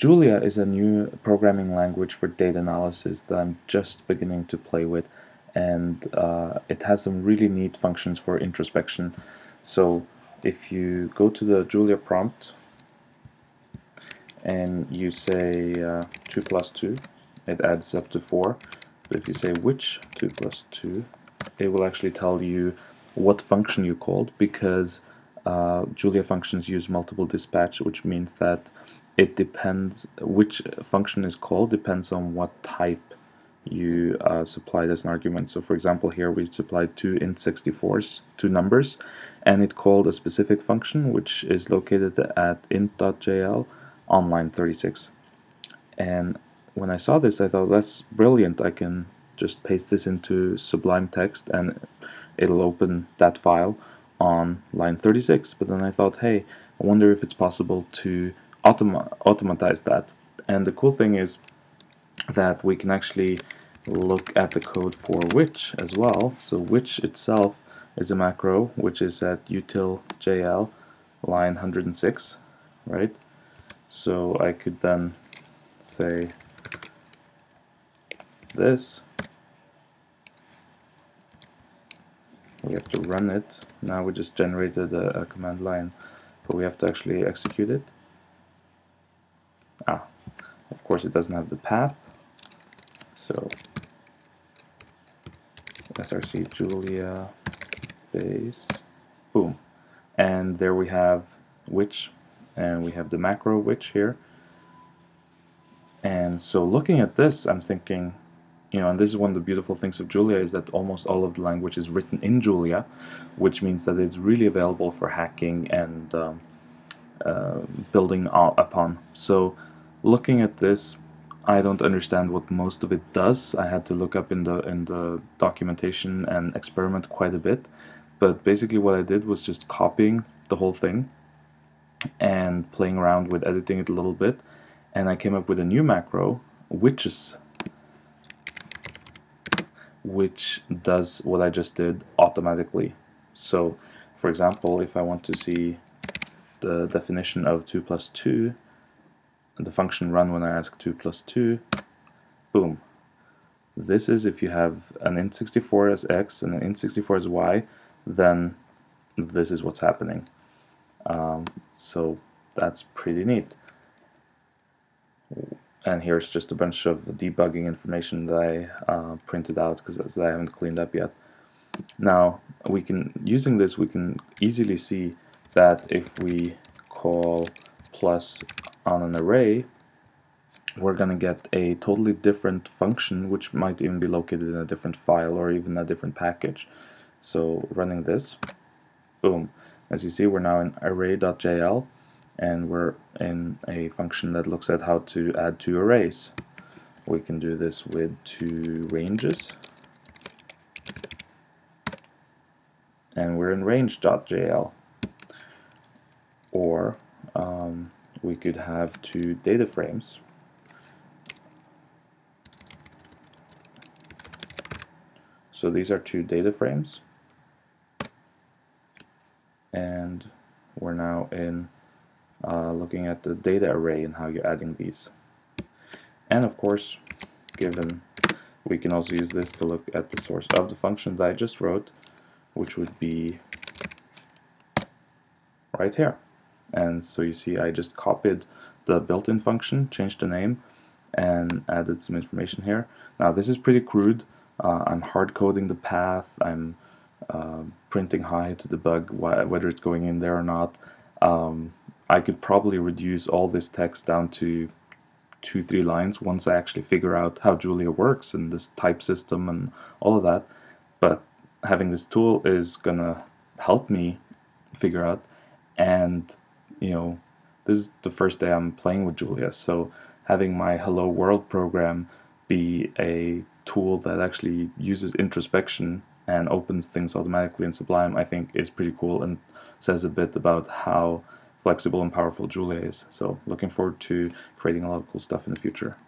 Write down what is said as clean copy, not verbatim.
Julia is a new programming language for data analysis that I'm just beginning to play with, and it has some really neat functions for introspection. So if you go to the Julia prompt and you say 2 plus 2, it adds up to 4. But if you say which 2 plus 2, it will actually tell you what function you called, because Julia functions use multiple dispatch, which means that it depends, which function is called depends on what type you supplied as an argument. So for example, here we supplied two int64s, two numbers, and it called a specific function which is located at int.jl on line 36. And when I saw this, I thought, that's brilliant. I can just paste this into Sublime Text and it'll open that file on line 36. But then I thought, hey, I wonder if it's possible to automatize that. And the cool thing is that we can actually look at the code for which as well. So which itself is a macro which is at util.jl line 106, right? So I could then say this. We have to run it. Now we just generated a command line, but we have to actually execute it. Ah, of course it doesn't have the path. So src Julia base, boom, and there we have which, and we have the macro which here. And so looking at this, I'm thinking, you know, and this is one of the beautiful things of Julia, is that almost all of the language is written in Julia, which means that it's really available for hacking and building upon. So looking at this, I don't understand what most of it does. I had to look up in the documentation and experiment quite a bit, but basically what I did was just copying the whole thing and playing around with editing it a little bit, and I came up with a new macro, which does what I just did automatically. So for example, if I want to see the definition of 2 plus 2, the function run when I ask 2 plus 2, boom. This is if you have an int64 as x and an int64 as y, then this is what's happening. So that's pretty neat. And here's just a bunch of debugging information that I printed out because I haven't cleaned up yet. Now we can, using this, we can easily see that if we call plus on an array, we're going to get a totally different function, which might even be located in a different file or even a different package. So running this, boom, as you see, we're now in array.jl, and we're in a function that looks at how to add two arrays. We can do this with two ranges, and we're in range.jl. Or we could have two data frames, so these are two data frames, and we're now in looking at the data array and how you're adding these. And of course, given, we can also use this to look at the source of the function that I just wrote, which would be right here. And so you see, I just copied the built-in function, changed the name, and added some information here. Now this is pretty crude. I'm hard coding the path. I'm printing high to debug whether it's going in there or not. I could probably reduce all this text down to 2-3 lines once I actually figure out how Julia works and this type system and all of that. But having this tool is gonna help me figure out. And you know, this is the first day I'm playing with Julia, so having my Hello World program be a tool that actually uses introspection and opens things automatically in Sublime, I think is pretty cool and says a bit about how flexible and powerful Julia is. So looking forward to creating a lot of cool stuff in the future.